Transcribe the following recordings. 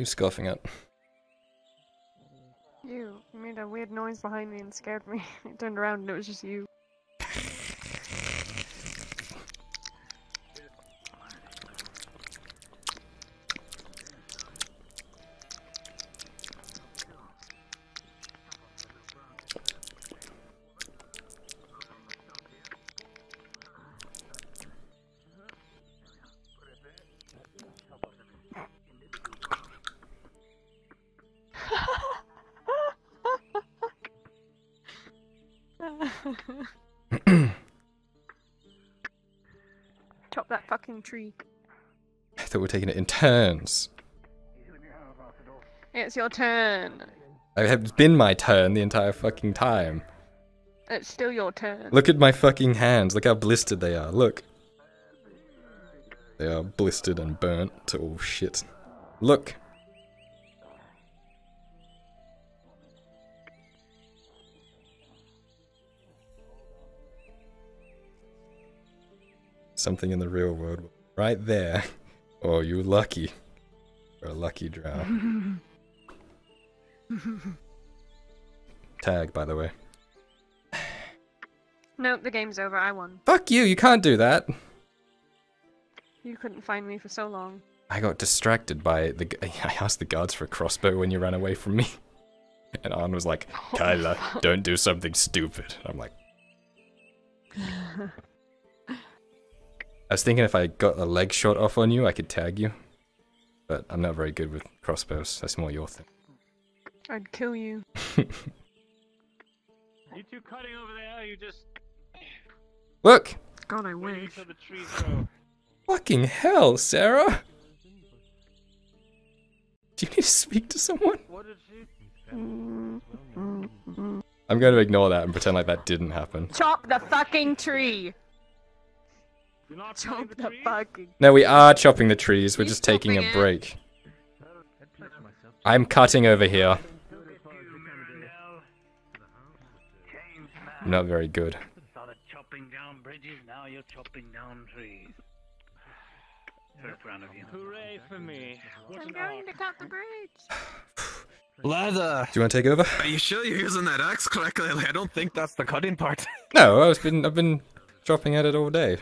Who's scoffing at? You made a weird noise behind me and scared me. I turned around and it was just you. Top that fucking tree. I thought we were taking it in turns. It's your turn. It's been my turn the entire fucking time. It's still your turn. Look at my fucking hands. Look how blistered they are. Look. They are blistered and burnt to all shit. Look. Something in the real world right there. Oh, you lucky. You're a lucky drow. Tag, by the way. No, the game's over. I won. Fuck you, you can't do that. You couldn't find me for so long. I got distracted by the... I asked the guards for a crossbow when you ran away from me. And Arn was like, Kyla, don't do something stupid. I'm like... I was thinking if I got a leg shot off on you, I could tag you. But I'm not very good with crossbows. That's more your thing. I'd kill you. You two cutting over there, you just... Look! God, I wish. Fucking hell, Sarah! Do you need to speak to someone? I'm going to ignore that and pretend like that didn't happen. Chop the fucking tree! Chop the fucking... No, we are chopping the trees, we're just taking a break. I'm cutting over here. Not very good. Started chopping down bridges, now you're chopping down trees. Hooray for me. I'm going to cut the bridge. Leather! Do you want to take over? Are you sure you're using that axe correctly? I don't think that's the cutting part. No, I've been chopping at it all day.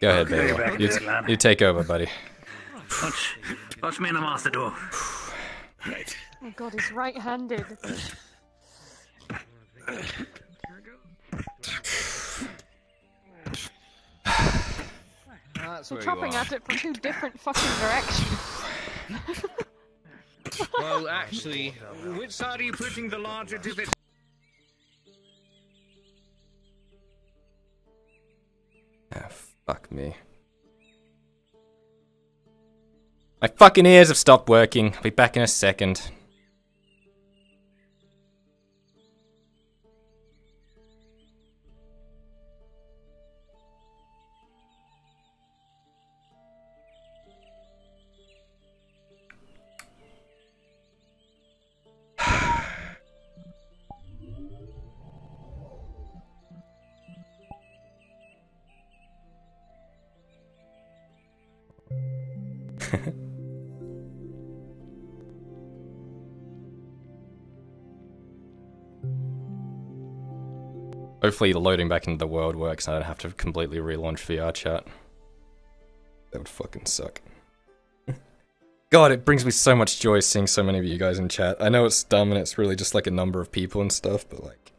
Go ahead, baby. You take over, buddy. Watch me in the master door. Right. Oh god, he's right-handed. We're chopping at it from two different fucking directions. Well, actually, which side are you putting the larger divot? Ah, fuck me. My fucking ears have stopped working. I'll be back in a second. Hopefully the loading back into the world works and I don't have to completely relaunch VRChat. That would fucking suck. God, it brings me so much joy seeing so many of you guys in chat. I know it's dumb and it's really just like a number of people and stuff, but like...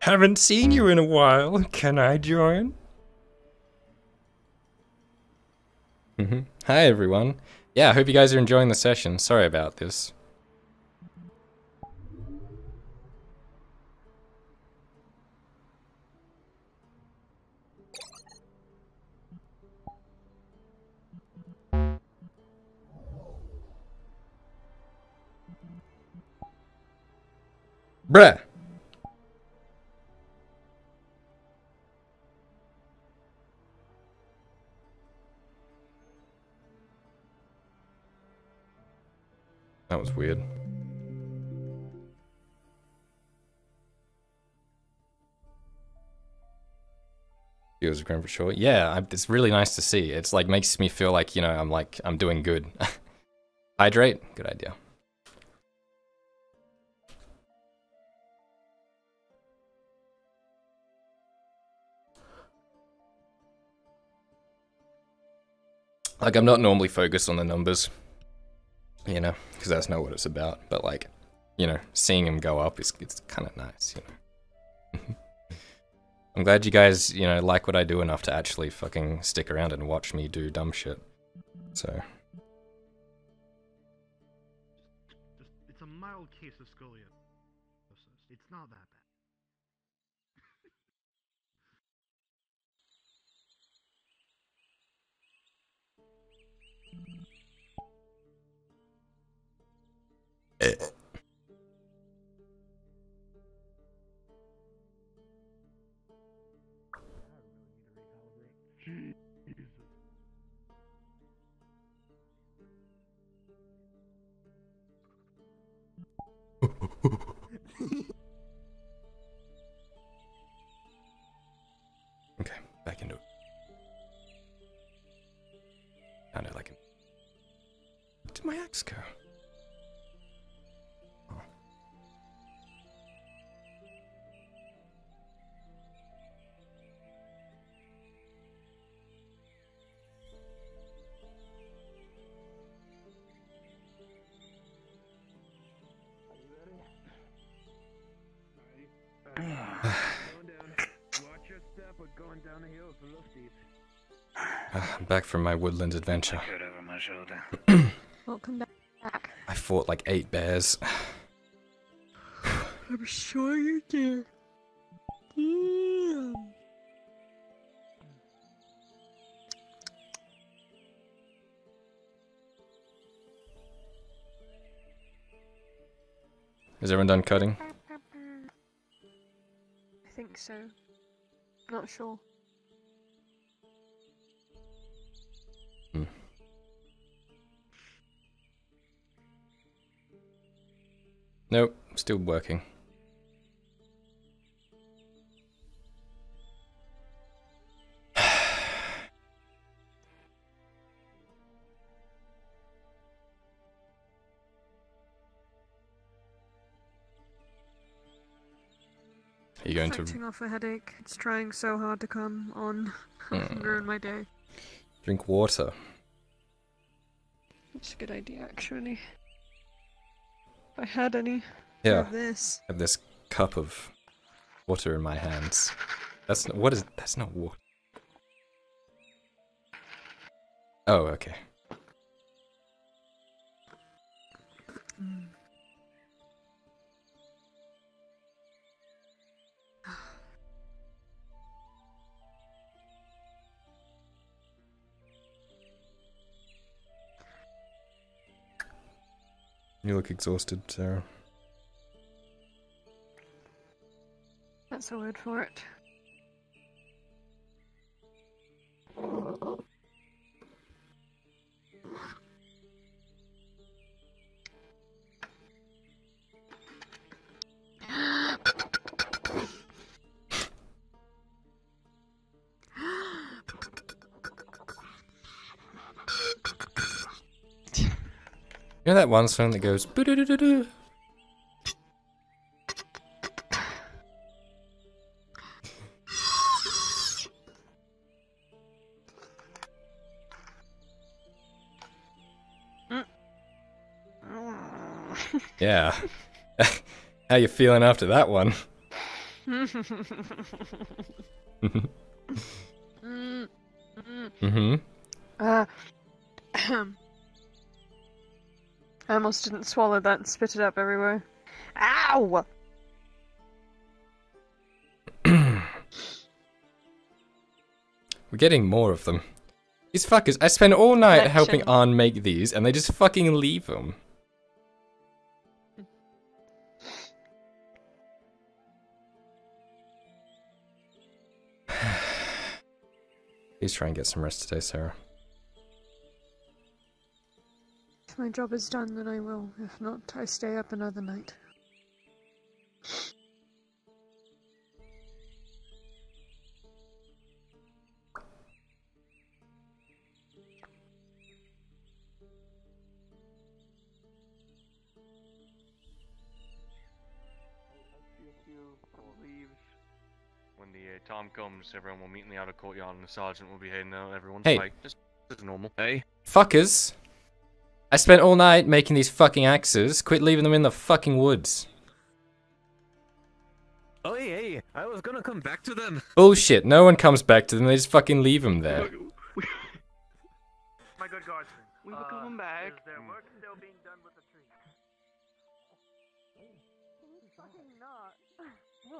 Haven't seen you in a while, can I join? Hi everyone. Yeah, I hope you guys are enjoying the session. Sorry about this. Bruh. That was weird. viewers are growing for sure. Yeah, it's really nice to see. It's like makes me feel like, you know, I'm doing good. Hydrate, good idea. Like, I'm not normally focused on the numbers, you know, because that's not what it's about. But like, you know, seeing them go up is, it's kind of nice, you know. I'm glad you guys, you know, like what I do enough to actually fucking stick around and watch me do dumb shit. So. It's a mild case of scoliosis. It's not that bad. Okay, back into it. Sounded like it. Where did my axe go? I'm back from my woodland adventure. Welcome back. I fought like 8 bears. I'm sure you did. Damn. Is everyone done cutting? I think so. I'm not sure. Nope, still working. Are you going to fighting off a headache? It's trying so hard to come on. Ruin my day. Drink water. That's a good idea, actually. I had any. Yeah. This. I have this cup of water in my hands. That's not, what is? That's not water. Oh, okay. You look exhausted, Sarah. That's a word for it. You know that one song that goes boo-doo-doo-doo-doo? Yeah. How you feeling after that one? I almost didn't swallow that and spit it up everywhere. Ow! We're getting more of them. These fuckers, I spend all night helping Arn make these and they just fucking leave them. Please try and get some rest today, Sarah. If my job is done, then I will. If not, I stay up another night. When the time comes, everyone will meet in the outer courtyard and the sergeant will be heading out. Everyone's like, just as normal. Hey. Fuckers. I spent all night making these fucking axes. Quit leaving them in the fucking woods. Oh, hey, I was gonna come back to them. Bullshit, no one comes back to them, they just fucking leave them there. My good guards, we were coming back. Is their work still being done with the tree? Fucking not.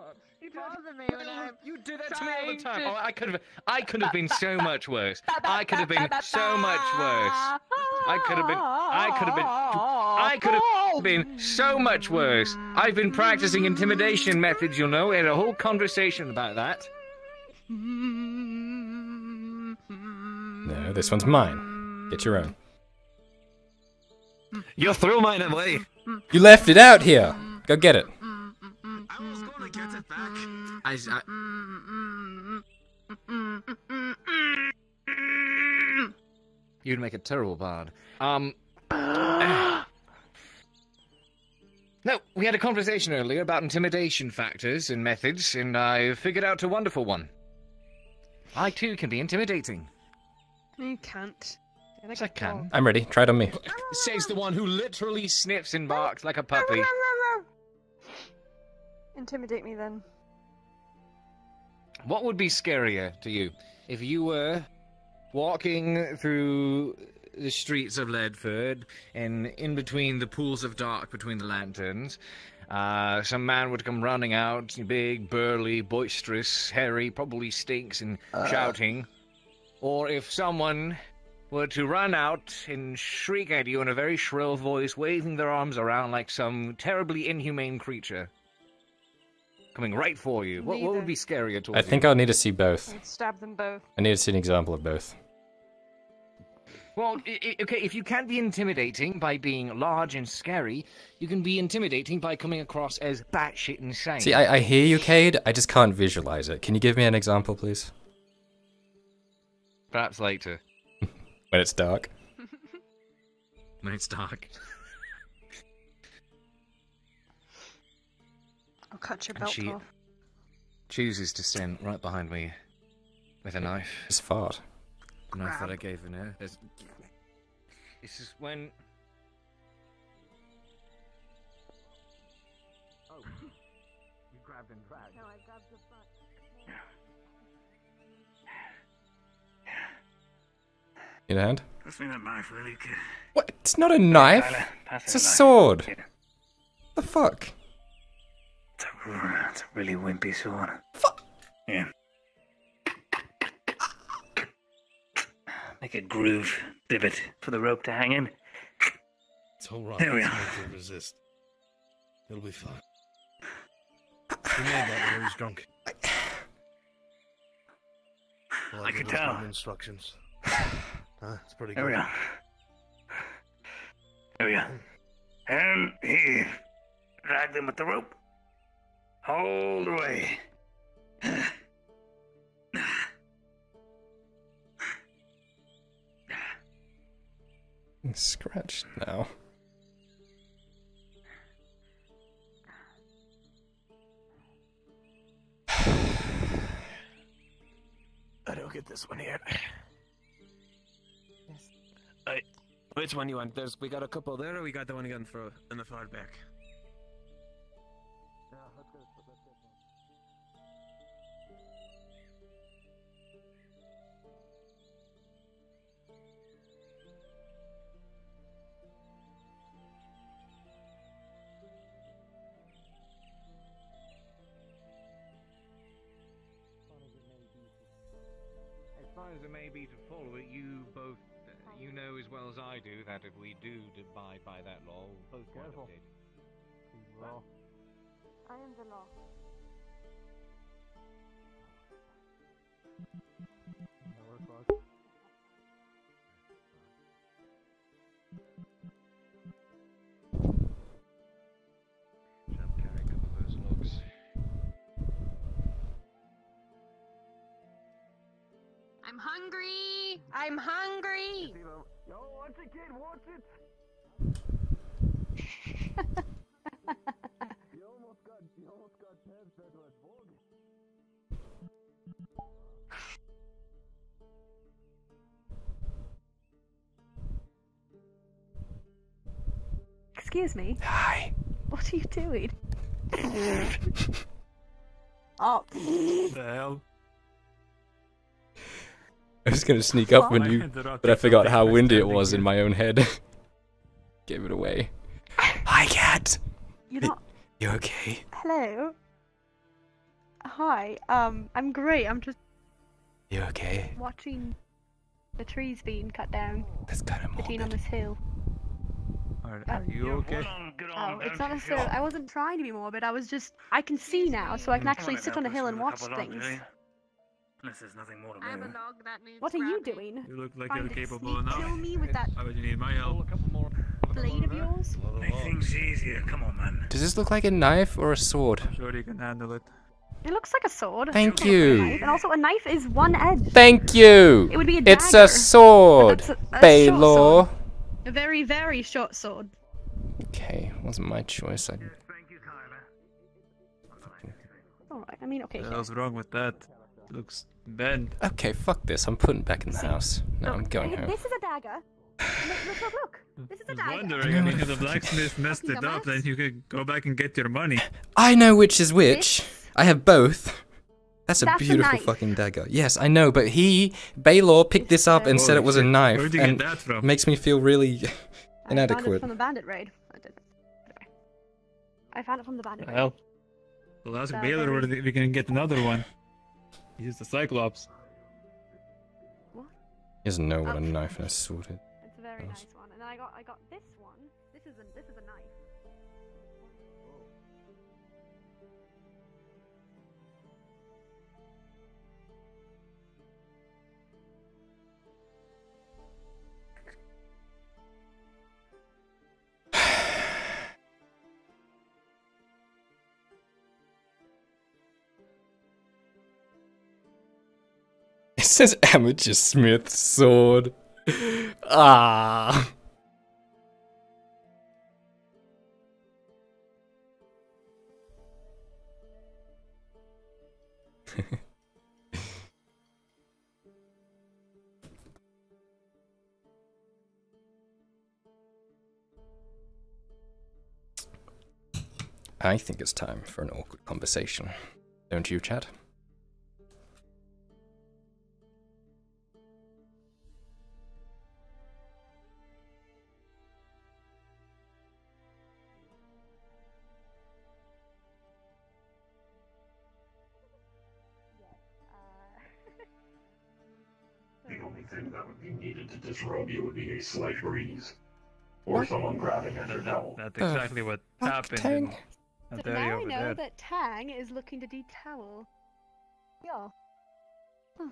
What? You bother me when I'm you do that to me all the time. Oh, I could have been so much worse. I could have been so much worse. I could have been so much worse. I've been practicing intimidation methods, you know. We had a whole conversation about that. No, this one's mine. Get your own. You threw mine away. You left it out here. Go get it. I was going to get it back. You'd make a terrible bard. No, we had a conversation earlier about intimidation factors and methods, and I figured out a wonderful one. I too can be intimidating. You can't. Yes, I can. I'm ready. Try it on me. Says the one who literally sniffs and barks like a puppy. Intimidate me then. What would be scarier to you? If you were walking through the streets of Ledford, and in between the pools of dark between the lanterns, some man would come running out, big, burly, boisterous, hairy, probably stinks, and shouting. Or if someone were to run out and shriek at you in a very shrill voice, waving their arms around like some terribly inhumane creature. Coming right for you. What would be scarier to you? I think I'll need to see both. I'd stab them both. I need to see an example of both. Well, okay, if you can be intimidating by being large and scary, you can be intimidating by coming across as batshit insane. See, I hear you, Cade. I just can't visualize it. Can you give me an example, please? Perhaps later. When it's dark. When it's dark. I'll cut your belt off. Chooses to stand right behind me with a knife. It's fart. Knife that I gave in her. This is when. Oh, you grabbed and dragged. No, I grabbed the butt. Your hand? Pass me that knife, really good. What? It's not a knife. Tyler, it's a knife. Sword. Yeah. What the fuck? It's a really wimpy sword. Fuck. Yeah. Make a groove divot for the rope to hang in. It's all right. There we are. To resist. It'll be fine. You made that when he was drunk. Well, I could tell. Instructions. It's pretty good. There we are. There we are. And he dragged him with the rope. All the way. I'm scratched now. I don't get this one here. Yes. Which one you want? We got a couple there, or we got the one again in the far back? As it may be to follow it, you both, you know as well as I do that if we do abide by that law, we'll both careful. Well, I am the law. I'm hungry! I'm hungry! Yo, watch it, kid! Watch it! You almost got heads that were bogus. Excuse me? Hi. What are you doing? Oh. What the hell? I was going to sneak up when you, but I forgot how windy it was in my own head. Gave it away. Hi, cat. You're not... You okay? Hello. Hi. I'm great. I'm just... You okay? Watching the trees being cut down. That's kind of morbid. On this hill. Are you okay? Oh, it's not necessarily... I wasn't trying to be morbid. I was just... I can see now, so I can actually sit on a hill and watch things. There's nothing more to do. What are you doing? You look like you're capable enough. Kill me with that. Why would you need my help? Blade of yours? Make things easier. Come on, man. Does this look like a knife or a sword? I'm sure you can handle it. It looks like a sword. Thank you. And also, a knife is one edge. Thank you. It would be a dagger. It's a sword, Baylor. A very, very short sword. Okay, wasn't my choice. I... Thank you, Tyler. All right. I mean, okay. What's wrong with that? Looks bad. Okay, fuck this. I'm putting it back in the house. Now I'm going home. This is a dagger. Look. This is a dagger. I was wondering if the blacksmith messed it up, then you could go back and get your money. I know which is which. I have both. That's a beautiful fucking dagger. Yes, I know, but Baylor picked this up and said it was a knife. Where'd you get that from? Makes me feel really inadequate. I found it from the bandit raid. I found it from the bandit raid. Well, we'll ask Baylor where we can get another one. He's the Cyclops. What? He doesn't know what a knife and a sword is. It's a very nice one. And then I got this one. This is a knife. It says Amateur Smith sword. Ah. I think it's time for an awkward conversation. Don't you, Chad? Needed to disrobe you would be a slight breeze, or someone grabbing at their devil. That's exactly what happened. Tang. So now we know that Tang is looking to detowel. Yeah. Oh.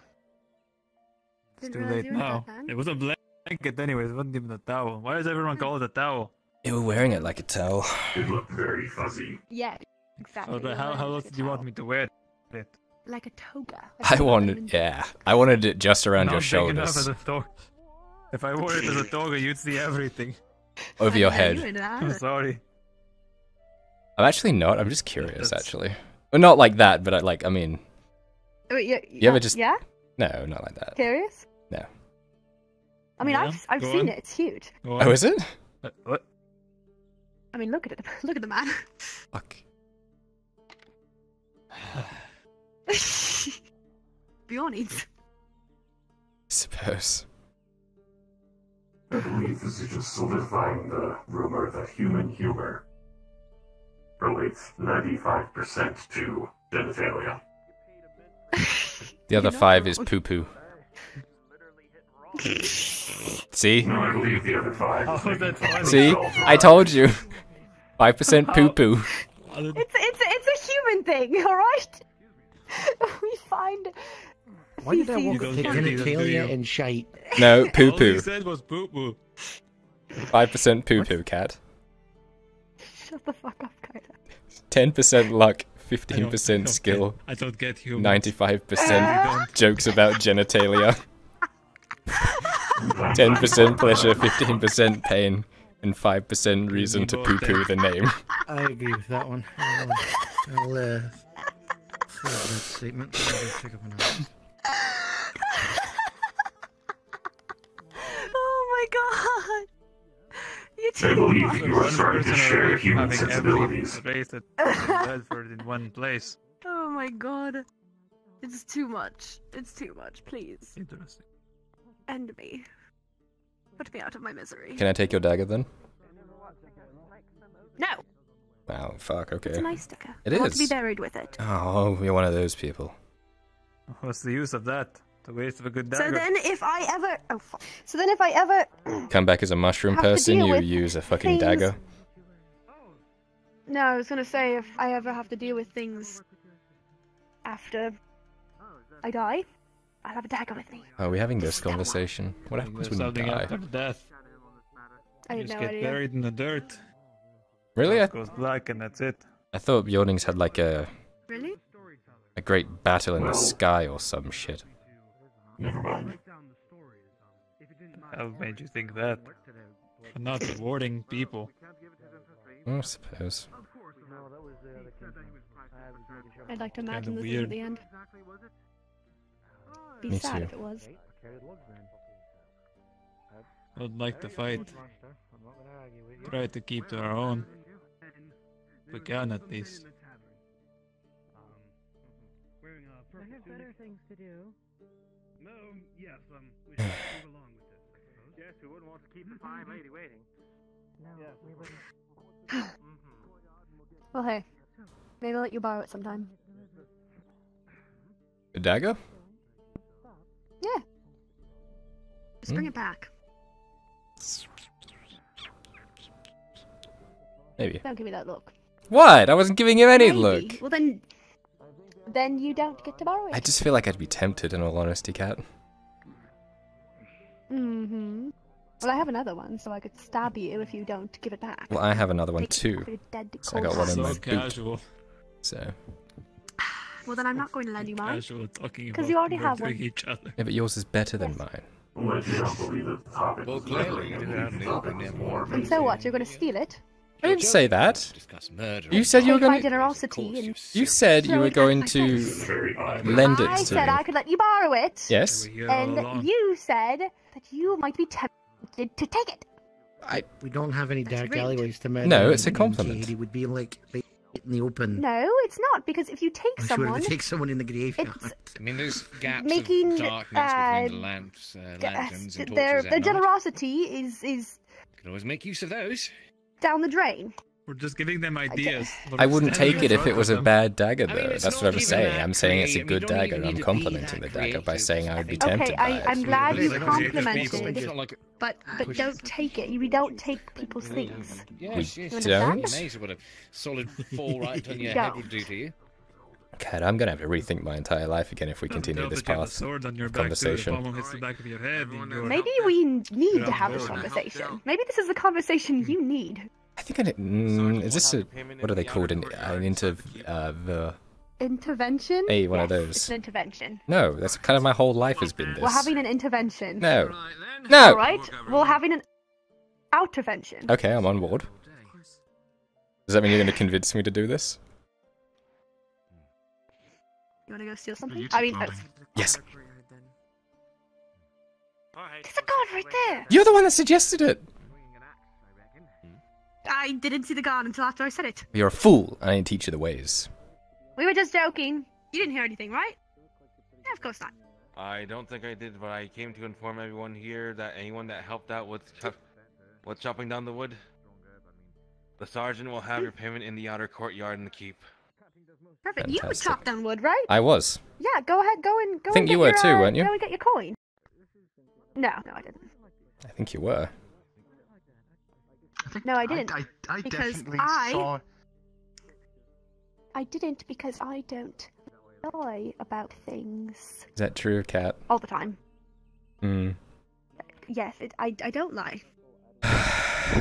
It's too late now. It was a blanket, anyways. It wasn't even a towel. Why does everyone call it a towel? They were wearing it like a towel. It looked very fuzzy. Yeah, exactly. So, but how else do you want me to wear it? Like a toga. Like I wanted it just around your shoulders. As a if I wore it as a toga, you'd see everything. Over your head. I'm sorry. I'm actually not. I'm just curious, actually. Well, not like that, but I mean. Wait, you ever just? Yeah. No, not like that. Curious? No. I mean, yeah, I've seen it. It's huge. Oh, is it? What? I mean, look at it. Look at the man. Fuck. Beyond. Suppose. I believe this is just solidifying the rumor that human humor relates 95% to genitalia. The other 5 is poo poo. See? No, I believe the other 5. Is See? I told you. 5% poo poo. It's a human thing, alright? We find. Why did I walk with genitalia and shite? No, poo poo. All you said was poo poo. 5% poo poo, cat. Shut the fuck up, Kyler. 10% luck, 15% skill. I don't get humor. 95% jokes about genitalia. 10% pleasure, 15% pain, and 5% reason to poo poo the name. I agree with that one. I'll statement. Pick up an oh my god! I believe you are trying to share human sensibilities. Space at Ledford in one place. Oh my god! It's too much. It's too much. Please. Interesting. End me. Put me out of my misery. Can I take your dagger then? No. Oh fuck. Okay. It's a nice dagger. It is. I want to be buried with it. Oh, you're one of those people. What's the use of that? The waste of a good dagger. So then, if I ever, oh fuck. So then, if I ever come back as a mushroom person, you use a fucking dagger. No, I was gonna say if I ever have to deal with things after I die, I'll have a dagger with me. Are we having this conversation? What happens when you die? After death, I just get buried in the dirt. Really? It goes black and that's it. I thought Bjornings had like a really a great battle in the sky or some shit. Never mind. How made you think that? I'm not rewarding people. I suppose. I'd like to imagine this is at the end. Be me sad too. If it was. I'd like to fight. Try to keep to our own. We can at least. There's better things to do. No, yes, we should move along with this, I suppose. Yes, we wouldn't want to keep the fine lady waiting. No, yes, we wouldn't. Well, hey. Maybe I'll let you borrow it sometime. A dagger? Yeah. Just bring it back. Maybe. Don't give me that look. What? I wasn't giving him any look. Well then you don't get to borrow it. I just feel like I'd be tempted, in all honesty, Cat. Mm-hmm. Well, I have another one, so I could stab you if you don't give it back. Well, I have another one too. So I got one in my boot. So. Well, then I'm not going to lend you mine. Because you already have one. Yeah, but yours is better than mine. Well, clearly you have no. And so what? You're going to steal it? I didn't say that. You said you were going to. You said you were going to lend it to me. I said I could let you borrow it. Yes. And you said that you might be tempted to take it. We don't have any dark alleyways to murder. No, it's a compliment. It would be like in the open. No, it's not, because if you take someone, sure, if you take someone in the graveyard. I mean, there's gaps of darkness between the lanterns and torches. Their generosity is. Can always make use of those. Down the drain. We're just giving them ideas. I wouldn't take it if it was a bad dagger, though. That's what I was saying. I'm saying it's a good dagger. I'm complimenting the dagger by saying I would be tempted by it. Okay, I'm glad you complimented, but don't take it. We don't take people's things. We don't? Amazing what a solid fall right on your head would do to you. God, I'm gonna have to rethink my entire life again if we continue this path of conversation. Maybe we need to have this conversation. Maybe this is the conversation you need. I think is this a, what are they called, intervention? Hey, one of those. It's an intervention. No, that's kind of my whole life has been this. We're having an intervention. No. No! Alright, we're having an outervention. Okay, I'm on board. Does that mean you're gonna convince me to do this? You want to go steal something? I mean, yes. There's a guard right there. You're the one that suggested it. I didn't see the guard until after I said it. You're a fool. I didn't teach you the ways. We were just joking. You didn't hear anything, right? Yeah, of course not. I don't think I did, but I came to inform everyone here that anyone that helped out with chopping down the wood, the sergeant will have your payment in the outer courtyard in the keep. Perfect. Fantastic. You would chop down wood, right? I was. Yeah, go ahead, go I think and get you were too, weren't you? Go and get your coin. No, I didn't. I think you were. No, I didn't. I because definitely saw. I didn't because I don't lie about things. Is that true, Cat? All the time. Hmm. Yes, I don't lie.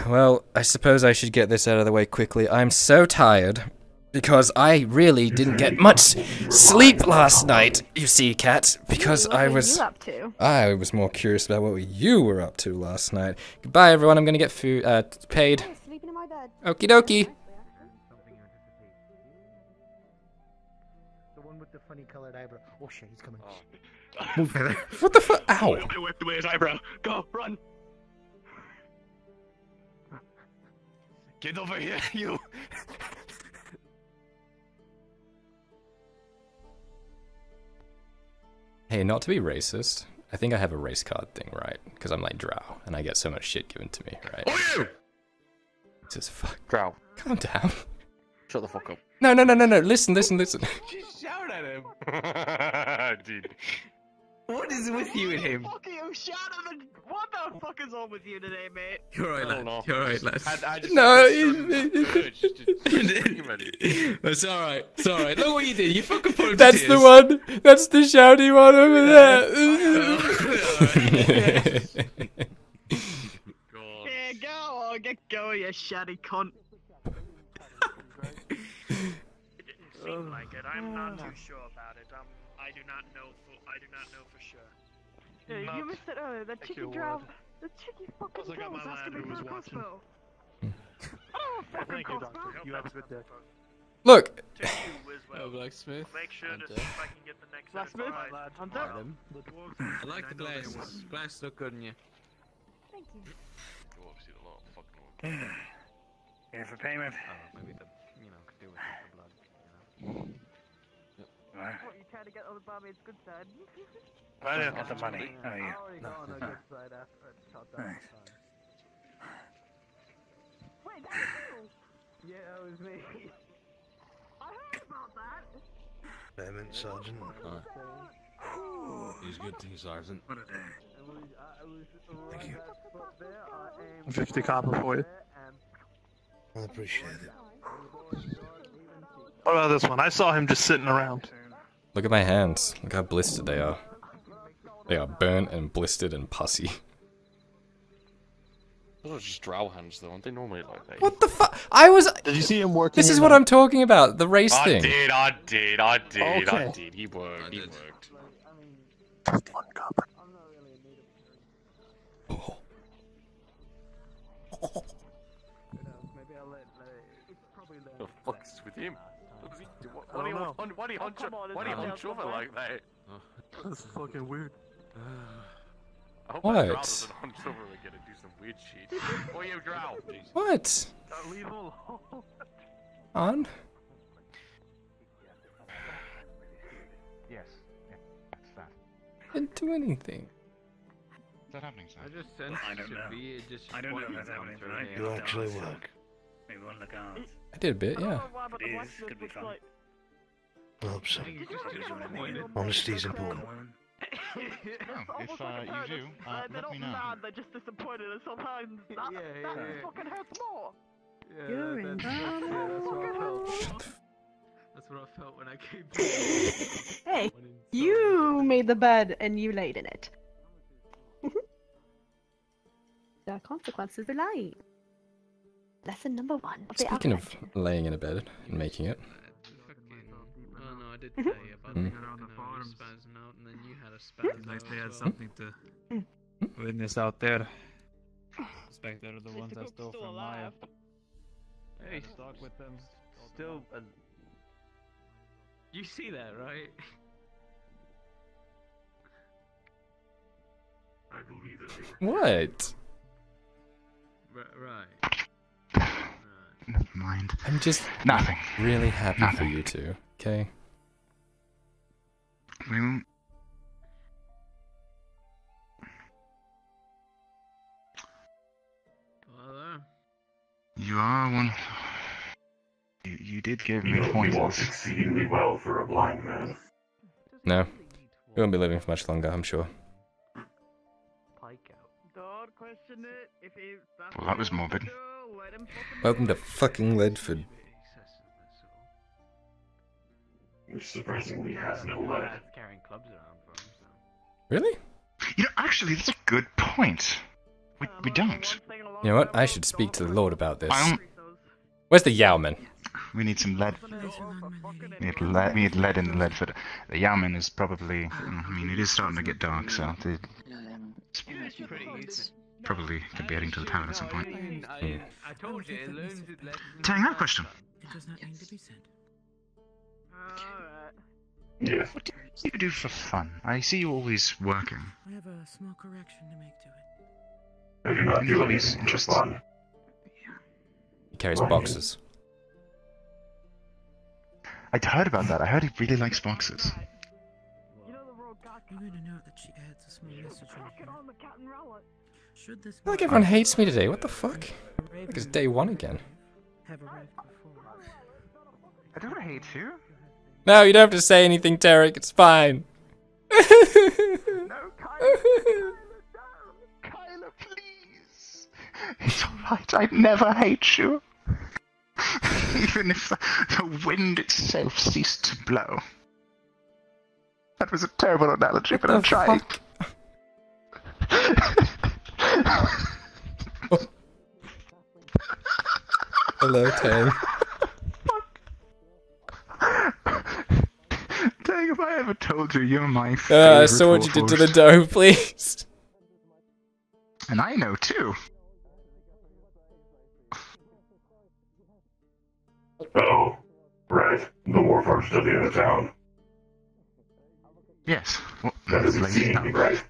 Well, I suppose I should get this out of the way quickly. I'm so tired. Because I really didn't get much sleep last night, you see, Cat. Because I was more curious about what you were up to last night. Goodbye, everyone. I'm gonna get food paid. Sleeping in my bed. Okie dokie. The one with the funny colored eyebrow. Oh shit, he's coming. Oh. Move further. What the fuck? Ow! It whipped away his eyebrow. Go, run! Get over here, you! Hey, not to be racist, I think I have a race card thing, right? Because I'm like drow, and I get so much shit given to me, right? Oh, you! Just fuck. Drow. Calm down. Shut the fuck up. No, no, no, no, no. Listen, listen, listen. Just shout at him. Dude. What is with you and him? Fuck you, shout at the... What the fuck is on with you today, mate? You're alright, lad. Know. You're alright, lad. I just no, it's alright. It's alright. Look what you did. You fucking put him that's to tears. The one. That's the shouty one over there. God. Yeah, go on. Get going, you shouty cunt. Seem like it. I'm not too sure about it. I do not know. I do not know for sure. You missed it earlier. That chicken drow. The chicken fucking drow was asking me for a crossbow. Oh, fucking crossbow. You have a good day. Look. Oh, blacksmith. Make sure to see if I can get the next blacksmith. I'm done. I like the glasses. Glasses look good on you. Thank you. You obviously a lot of fucking. Here for payment. Maybe the you know could do with the blood. Yep. Right. What, you trying to get on the barmaid's good side? I don't got the money. Oh, yeah. No. On the good side after it's shot down. Nice. Wait, that was you! Yeah, that was me. I heard about that! Payment, Sergeant. He's good to you, Sergeant. What a day. Thank you. 50 copper for you. I appreciate it. What about this one? I saw him just sitting around. Look at my hands. Look how blistered they are. They are burnt and blistered and pussy. Those are just drow hands though, aren't they normally like that? What the fuck? I was- Did you see him working? This is what I'm talking about, the race thing. I did, okay. I did. He worked, he worked. Just one cup. Oh. Oh. What the fuck is with him? Why do you hunch over like that? That's fucking weird. I hope that drow doesn't hunch over again and do some weird shit. Or you drow. What? On? Yes. That's that. I didn't do anything. Is that happening, sir? I just sense it should be just I don't know if that's happening tonight. You actually work. Maybe one look out. I did a bit, yeah. It is. Could be fun. I hope so. Honesty is important. If you do, let me know. They're not sad, they're just disappointed, and sometimes that fucking hurts more. Yeah, that's what I felt when I came to. Hey, you made the bed and you laid in it. The consequences are lying. Lesson number 1 of the Speaking of laying in a bed and making it. Oh no, I did tell you about the spazzing out and then you had a spaz. Like they had something to witness out there. Suspect they're the ones that stole from Maya. Hey, stuck with them. Still. You see that, right? I believe it. What? Right. Never mind. I'm just really happy for you two, okay? We won't. Hello? You are one. You did give me pointers. You walked exceedingly well for a blind man. No. We won't be living for much longer, I'm sure. Well, that was morbid. Welcome to fucking Ledford. Which surprisingly has no lead. Really? You know, actually, that's a good point. We don't. You know what? I should speak to the Lord about this. Where's the Yeoman? We need some lead. We need lead in Ledford. The Yeoman is probably... I mean, it is starting to get dark, so... Probably could be heading to the town at some point. I told you, Tang, I have a question. It does not need to be said. Yeah. What do you do for fun? I see you always working. I have a small correction to make to it. Have you not do anything for fun? Yeah. He carries boxes. I'd heard about that. I heard he really likes boxes. I'm gonna note that she adds a small message on here. Should this I feel like everyone hates me today. What the fuck? I think it's day one again. I don't hate you. No, you don't have to say anything, Tarek. It's fine. No, Kyla, please. It's alright. I never hate you. Even if the wind itself ceased to blow. That was a terrible analogy, but I'm trying. Oh. Hello, Tang. Tang, if I ever told you, you're my favorite. I saw what you did to the dough, please. And I know too. Oh, right. The Warforged are the other town. Yes. Well, that is exceedingly bright.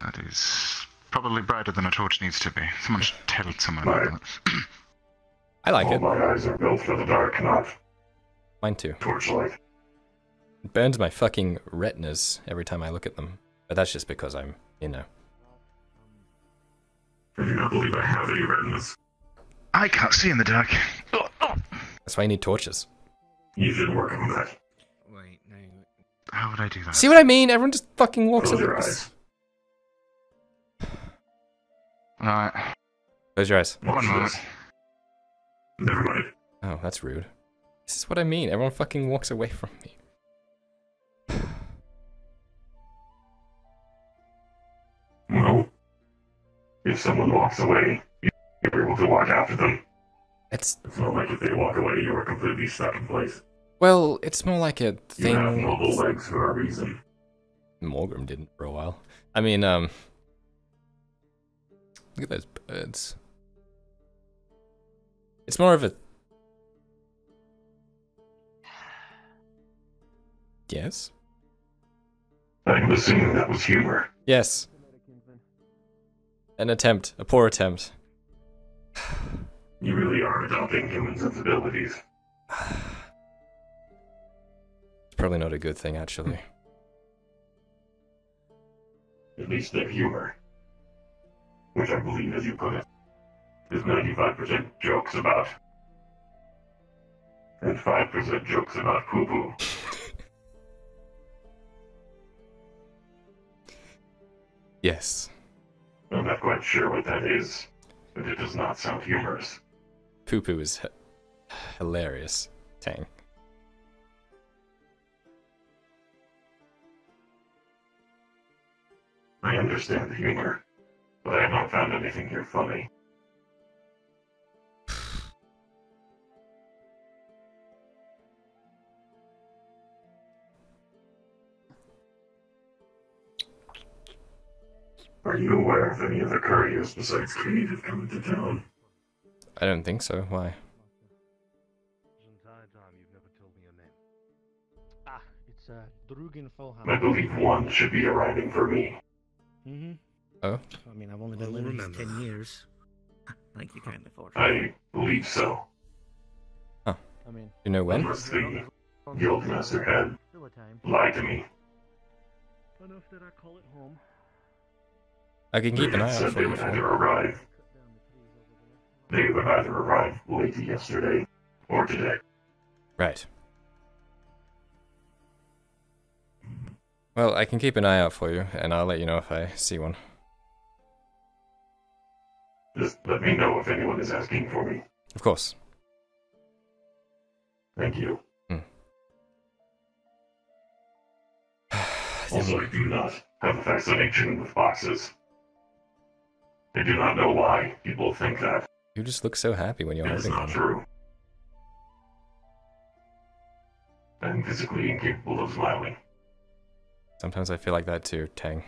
That is probably brighter than a torch needs to be. Someone should tell someone about that. I like it. My eyes are built for the dark, not... Mine too. Torchlight. It burns my fucking retinas every time I look at them. But that's just because I'm, you know. I do not believe I have any retinas. I can't see in the dark. That's why you need torches. You should work on that. Wait, no. How would I do that? See what I mean? Everyone just fucking walks over us. Alright. Close your eyes. One moment. Never mind. Oh, that's rude. This is what I mean. Everyone fucking walks away from me. Well, if someone walks away, you're able to walk after them. It's not like if they walk away, you are completely stuck in place. Well, it's more like a thing. You have mobile legs for a reason. Morgrim didn't for a while. I mean, look at those birds. It's more of a... Yes? I'm assuming that was humor. Yes. An attempt. A poor attempt. You really are adopting human sensibilities. It's probably not a good thing, actually. At least they're humor. Which I believe, as you put it, is 95% jokes about. And 5% jokes about poo-poo. Yes. I'm not quite sure what that is, but it does not sound humorous. Poo-poo is hilarious, Tang. I understand the humor. But I haven't found anything here funny. Are you aware of any other couriers besides Creed have come into town? I don't think so. Why? I believe one should be arriving for me. Mm-hmm. Oh? I mean, I've only been living for 10 years. Thank you kindly for it. I believe so. Huh. I mean, you know when? Unless the Guildmaster had lied to me. Enough that I call it home. I can keep an eye out for you. They would either arrive late yesterday or today. Right. Well, I can keep an eye out for you, and I'll let you know if I see one. Just let me know if anyone is asking for me. Of course. Thank you. Also, I do not have a fascination with boxes. I do not know why people think that. You just look so happy when you're holding them. It's not true. I'm physically incapable of smiling. Sometimes I feel like that too, Tang.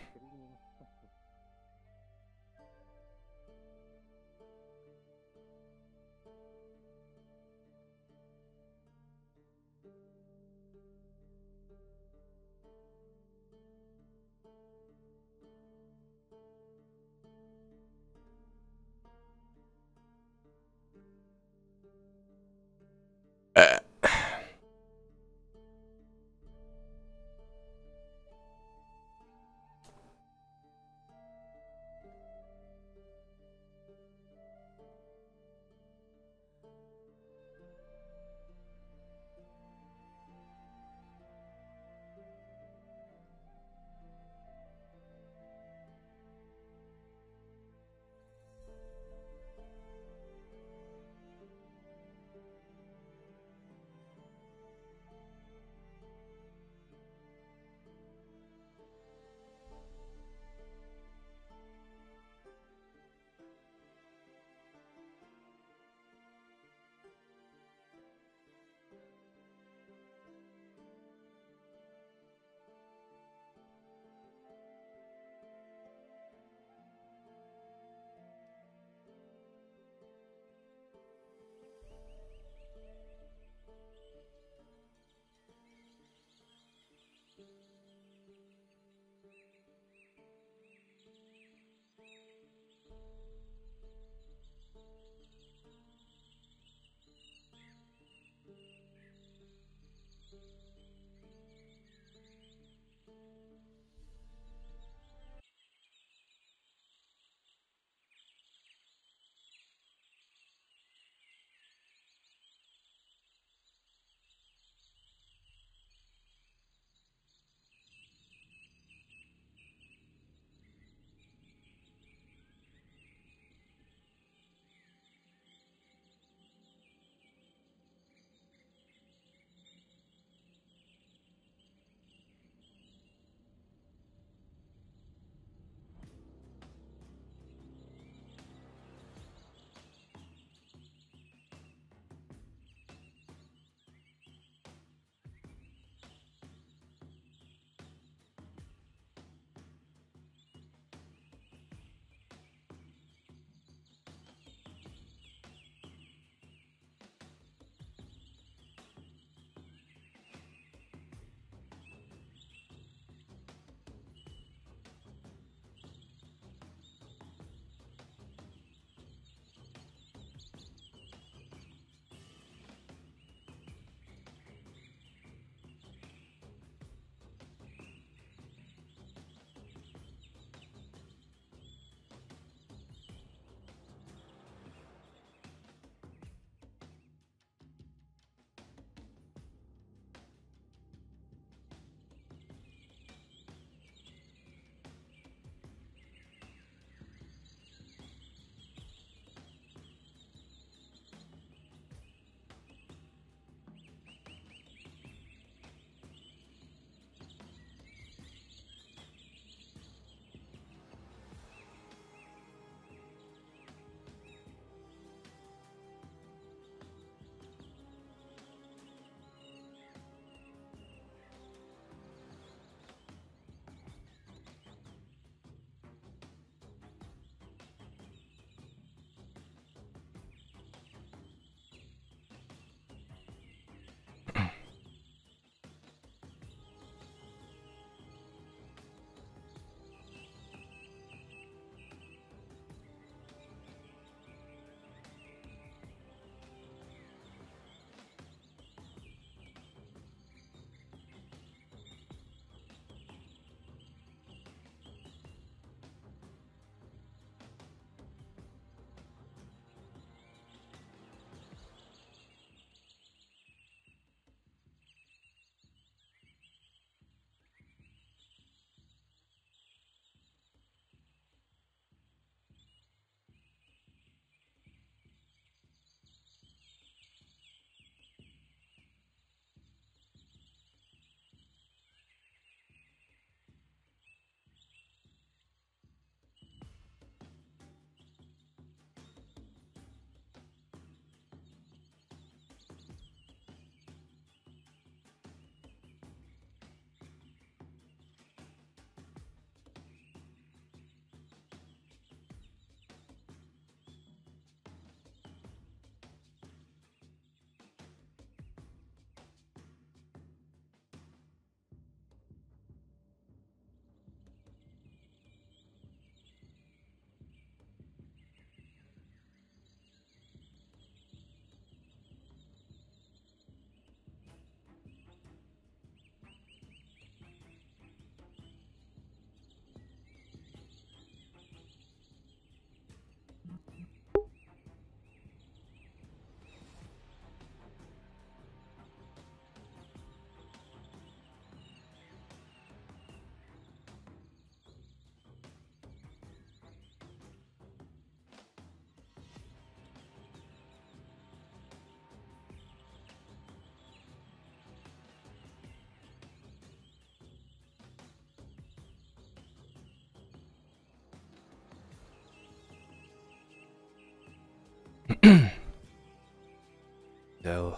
Del,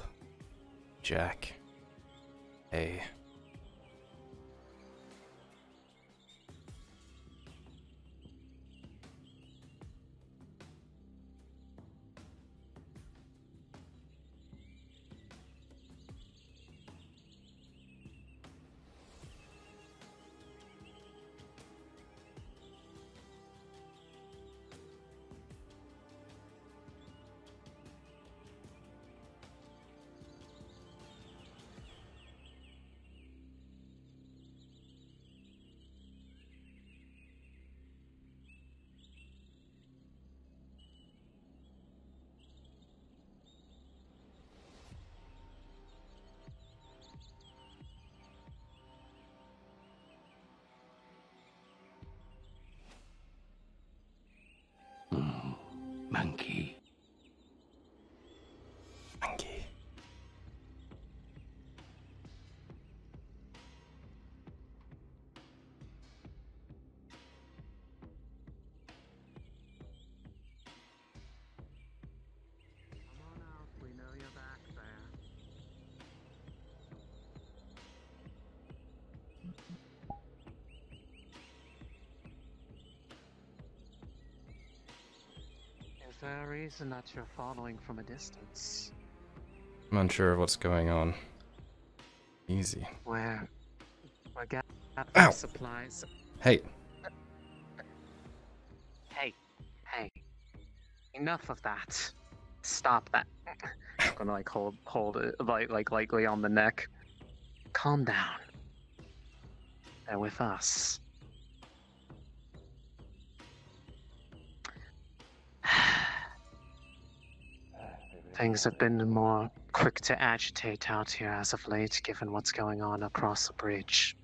Jack, A. there a reason that you're following from a distance? I'm unsure of what's going on. Easy. Where? Ow! Supplies. Hey. Hey. Enough of that. Stop that. I'm gonna like hold it like lightly on the neck. Calm down. They're with us. Things have been more quick to agitate out here as of late, given what's going on across the bridge.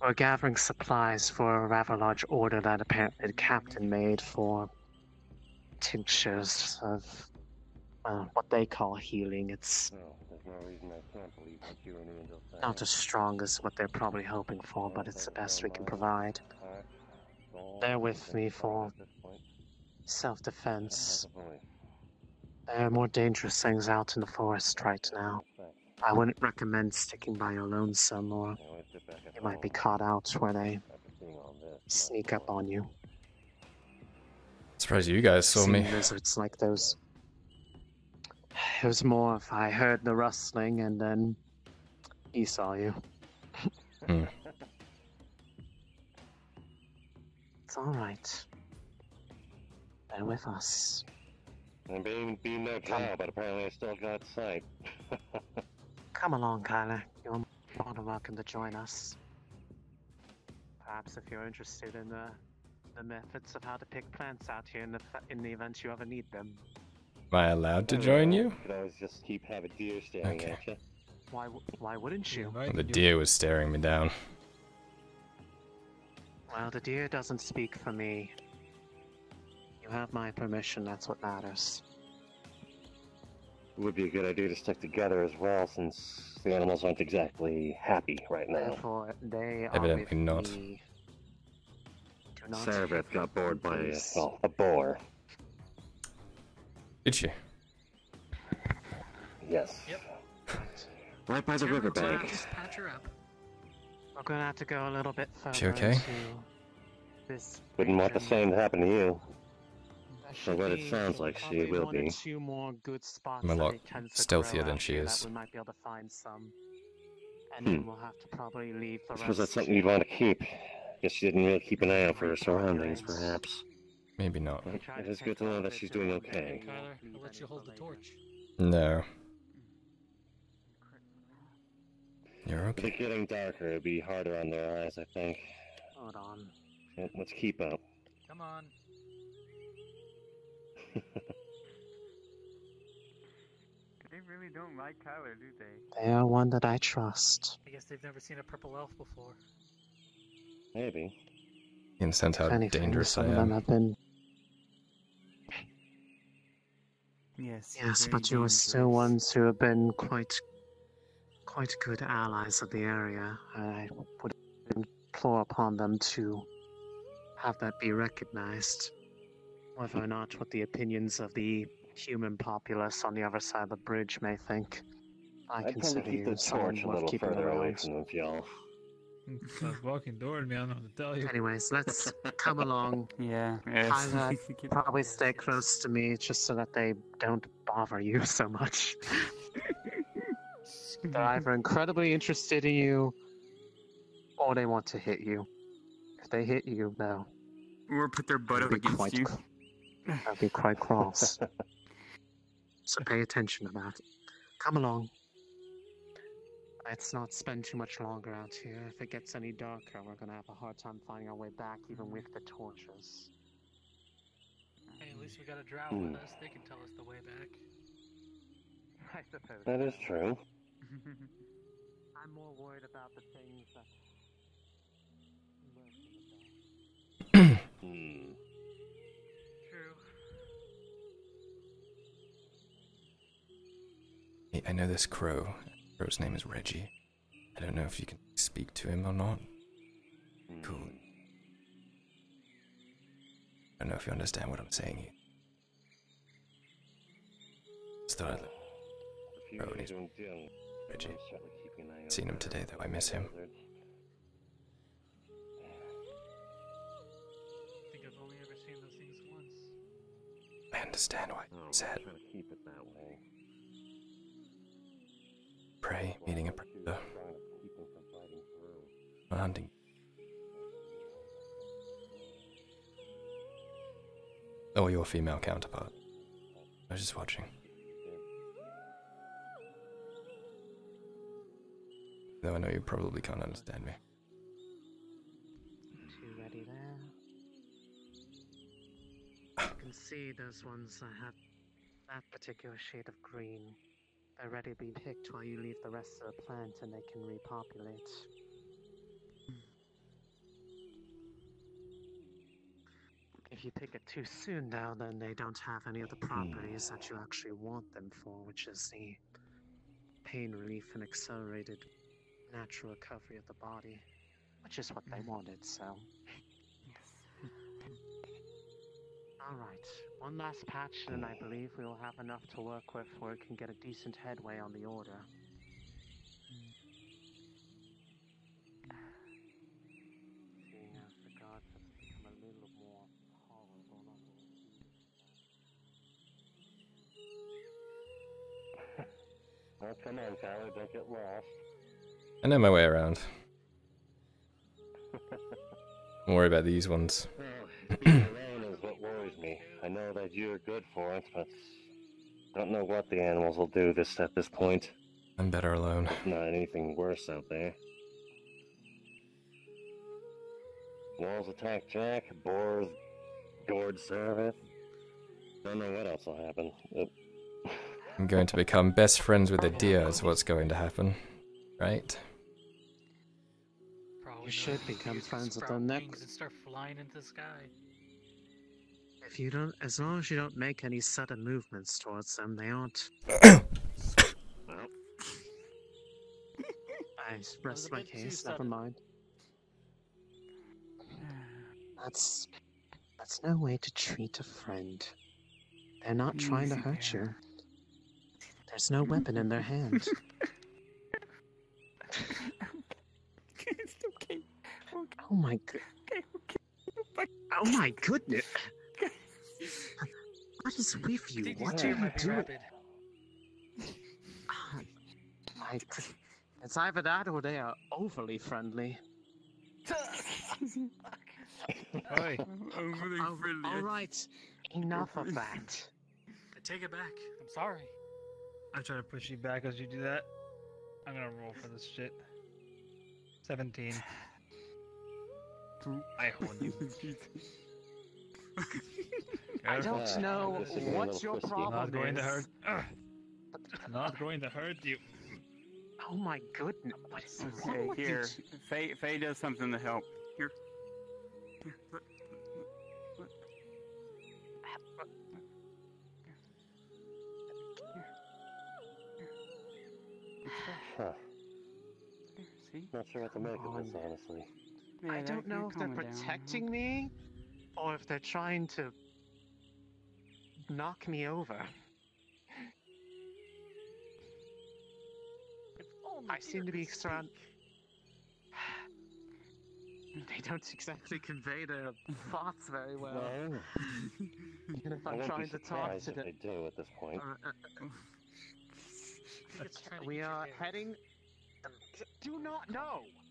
We're gathering supplies for a rather large order that apparently the captain made for tinctures of what they call healing. It's not as strong as what they're probably hoping for, but it's the best we can provide. Bear with me for self-defense. There are more dangerous things out in the forest right now. I wouldn't recommend sticking by your lonesome, or you might be caught out where they sneak up on you. Surprised you guys saw me. Lizards like those. It was more if I heard the rustling and then he saw you. It's alright. They're with us. I'm being no cow, but apparently I still got sight. Come along, Kyler. You're more than welcome to join us. Perhaps if you're interested in the methods of how to pick plants out here in the event you ever need them. Am I allowed to join you? Could I always just have a deer staring at you? Why wouldn't you? Well, the deer was staring me down. Well, the deer doesn't speak for me. You have my permission, that's what matters. It would be a good idea to stick together as well, since the animals aren't exactly happy right now. Therefore, they are evidently not. Sarabeth got bored by a boar. Did she? Yes. Yep. Right by the riverbank. We're gonna have to go a little bit further. She okay? Wouldn't want the same to happen to you. So what it sounds like she will be. I'm a lot stealthier than she is. Was that something you'd want to keep? Guess she didn't really keep an eye out for her surroundings, perhaps. Maybe not. It is good to know that she's doing okay. I'll let you hold the torch. No. You're okay. If it's getting darker, it'd be harder on their eyes, I think. Hold on. Let's keep up. Come on. They really don't like Kyler, do they? They are one that I trust. I guess they've never seen a purple elf before. Maybe. You can sense how dangerous I am. Yes, but you are still ones who have been quite good allies of the area. I would implore upon them to have that be recognized. Whether or not what the opinions of the human populace on the other side of the bridge may think, I consider you someone worth keeping around. Walking toward me, I don't know what to tell you. Anyways, let's come along. Kyler, probably stay close to me just so that they don't bother you so much. They're either incredibly interested in you, or they want to hit you. If they hit you, no. Or put their butt up against you. That'd be quite cross. So pay attention to that. Come along. Let's not spend too much longer out here. If it gets any darker, we're gonna have a hard time finding our way back, even with the torches. Hey, at least we got a drow with us. They can tell us the way back. I suppose. That is true. I'm more worried about the things that... True. I know this crow. Crow's name is Reggie. I don't know if you can speak to him or not. Cool. I don't know if you understand what I'm saying here. Started. Reggie. Seen him today, though. I miss him. understand why he said. Prey meeting a predator. Not hunting. Or your female counterpart. I was just watching. Though I know you probably can't understand me. Too ready there. You can see those ones I had. That particular shade of green. They're ready to be picked while you leave the rest of the plant and they can repopulate. If you pick it too soon now, then they don't have any of the properties that you actually want them for, which is the pain relief and accelerated natural recovery of the body, which is what they wanted, so. Yes. Alright, one last patch, and I believe we will have enough to work with where we can get a decent headway on the order. Oh, come on, Tyler, don't get lost. I know my way around. Don't worry about these ones. Well, being alone is what worries me. I know that you're good for it, but don't know what the animals will do at this point. I'm better alone. There's not anything worse out there. Wolves attack Jack, boars gourd Servant. Don't know what else will happen. I'm going to become best friends with the deer is what's going to happen, right? You should become friends with them next. And start flying into the sky. If you don't, as long as you don't make any sudden movements towards them, they aren't. Well, I expressed my case. Never mind. That's no way to treat a friend. They're not trying to hurt you. There's no weapon in their hand. It's okay. Okay. Oh my god. Okay, okay. Oh my goodness. What is with you? What are you doing? It's either that or they are overly friendly. Overly friendly. Alright, enough of that. I take it back. I'm sorry. I'm trying to push you back as you do that. I'm gonna roll for this shit. 17. I hold you. I don't know what your problem is. Not going to hurt you. Oh my goodness! What is okay, here? Faye does something to help. Here. Huh. See? Not sure what to make of this, honestly. Yeah, I don't know if they're protecting me, or if they're trying to knock me over. I seem to be surrounded. They don't exactly convey their thoughts very well. No. Even if I'm trying to talk to them. They do at this point. We are heading. Do not. No.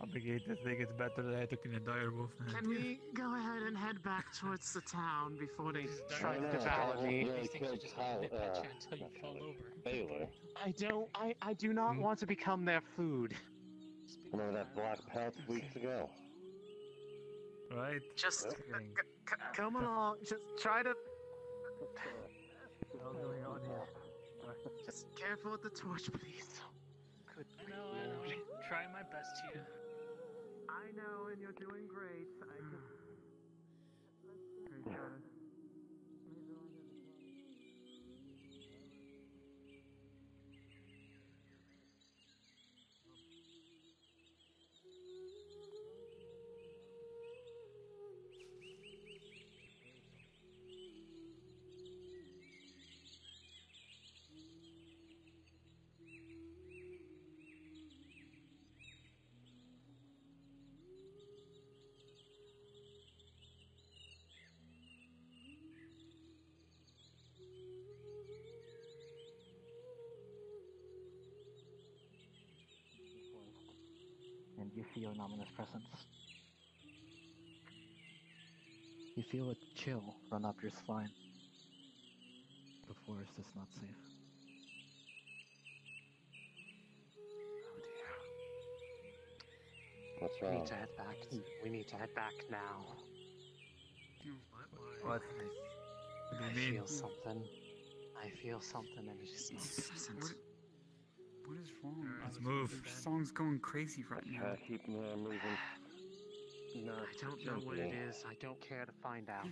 I think it's better that I took an entire wolf. Can we go ahead and head back towards the town before they try to devour me? I do not want to become their food. Remember that black pelt weeks ago? Right. Just come along. Just try to. What's going on here? Just careful with the torch, please. I know. I'm trying my best here. I know, and you're doing great. I just... you feel an ominous presence. You feel a chill run up your spine. The forest is not safe. Oh dear. What's wrong? We need to head back. We need to head back now. What? I feel something. I feel something, and it's just not pleasant. What is wrong? Let's move. Your song's going crazy right now. Keep moving. I don't know what it is. I don't care to find out.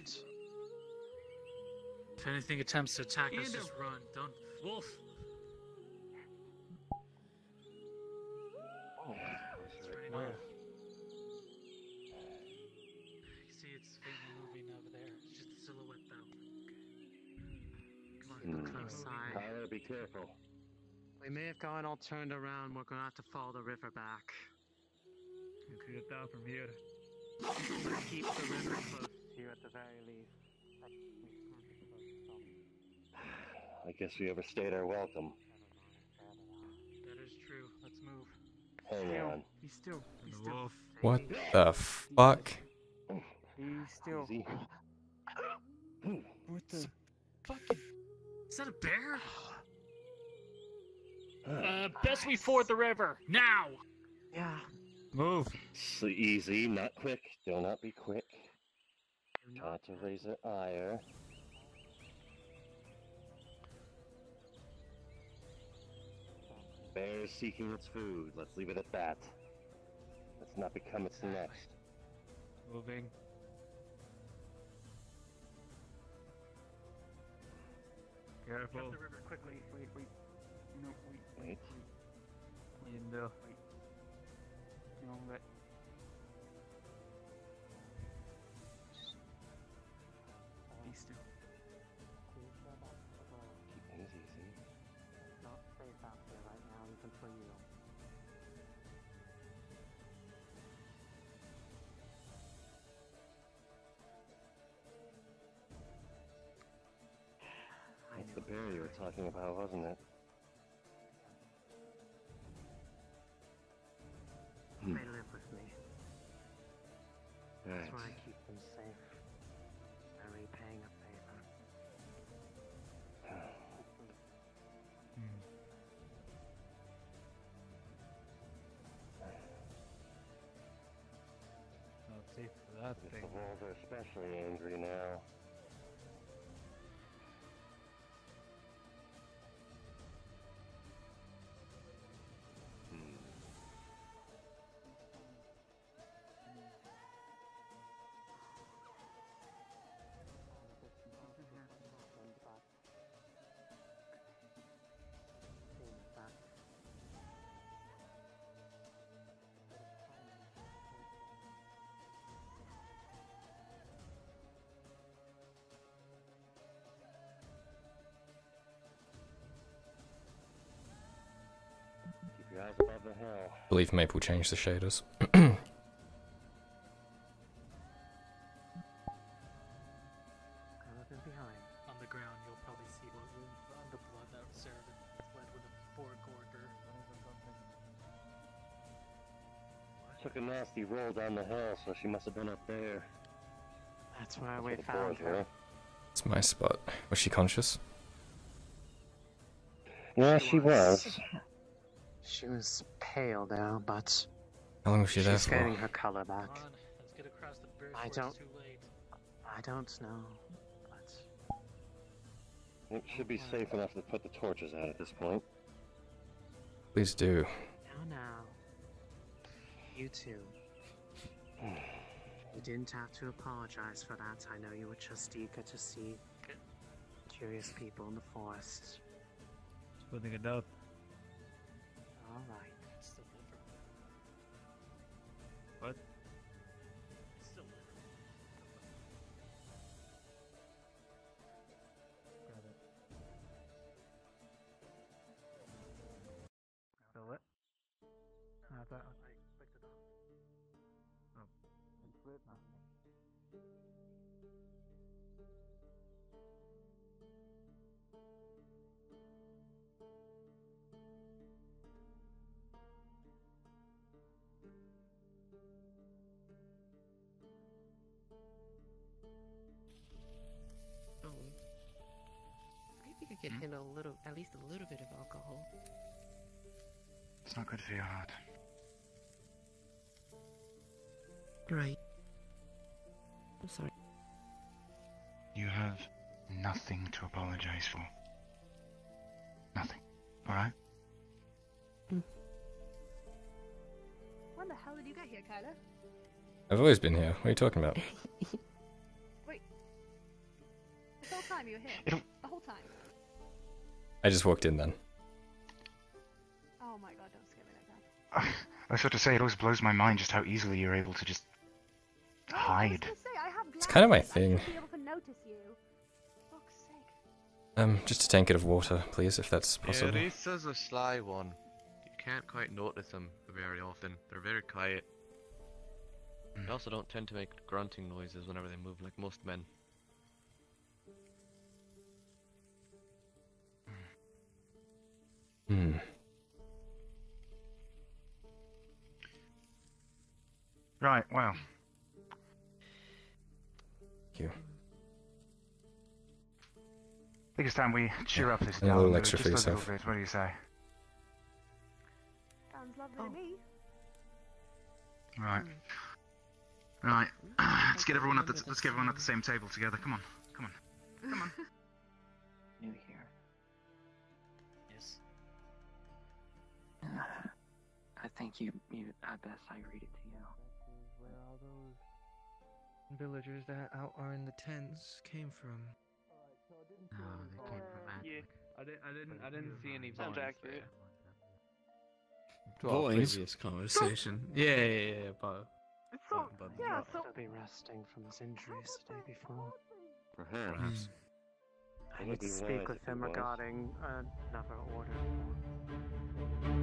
If anything attempts to attack us, just run. Don't... Wolf! Oh, it's right now. You see, it's moving over there. It's just a silhouette, though. Come on, look close eye. Tyler, be careful. We may have gone all turned around. We're going to have to follow the river back. You can get down from here. We'll keep the river close here at the very least. I guess we overstayed our welcome. That is true. Let's move. Hang on. Be still. Be still. What the fuck? Be still. What the fuck? Is that a bear? Best we ford the river now. Yeah. Move. Easy, not quick. Do not be quick. Not to raise an ire. Bear is seeking its food. Let's leave it at that. Let's not become its nest. Moving. Careful. Jump the river quickly. Wait. No, wait. Window. Wait. No, that. Be still. Keep things easy. It's not safe out there right now. You can continue. That's the bear you were talking about, wasn't it? They live with me. That's why I keep them safe. I'm repaying a favor. Not safe for that thing. The wolves are especially angry now. I believe Maple changed the shaders. On the ground, you'll probably see the blood that was served and bled with a fork order. Took a nasty roll down the hill, so she must have been up there. That's where we found her. It's my spot. Was she conscious? Yeah, she was. She was pale now, but how long was she there for? She's getting her color back. Come on, let's get across the bridge. I don't know, but it should be safe enough to put the torches out at this point. Please do. Now, you two. You didn't have to apologize for that. I know you were just eager to see curious people in the forest. Splitting it up. Alright. It's still different. What? It's still different. Grab it. Fill it. I thought I clicked it off. Oh. It's lit now. we could handle a little, at least a little bit of alcohol. It's not good for your heart. Right. I'm sorry. You have nothing to apologize for. Nothing. Alright? When the hell did you get here, Kyla? I've always been here. What are you talking about? Wait. The whole time you were here. The whole time. I just walked in then. Oh my god, don't scare me like that. I was about to say, it always blows my mind just how easily you're able to just hide. It's kind of my thing. Just a tankard of water, please, if that's possible. Yeah, Risa's a sly one. You can't quite notice them very often. They're very quiet. They also don't tend to make grunting noises whenever they move, like most men. Right, well. Thank you. I think it's time we cheer up this down a little extra for yourself. What do you say? Sounds lovely to me. Right. Right. Let's get everyone at the same table together. Come on. Come on. Come on. New here. Yes. I think I best I read it to you. Where all those villagers that out are in the tents came from. No, they came from Attic. Yeah, I didn't see any vines there. To our previous conversation. Yeah, but... So I'll be resting from his injuries the day before. Perhaps. I need to speak with him regarding another order.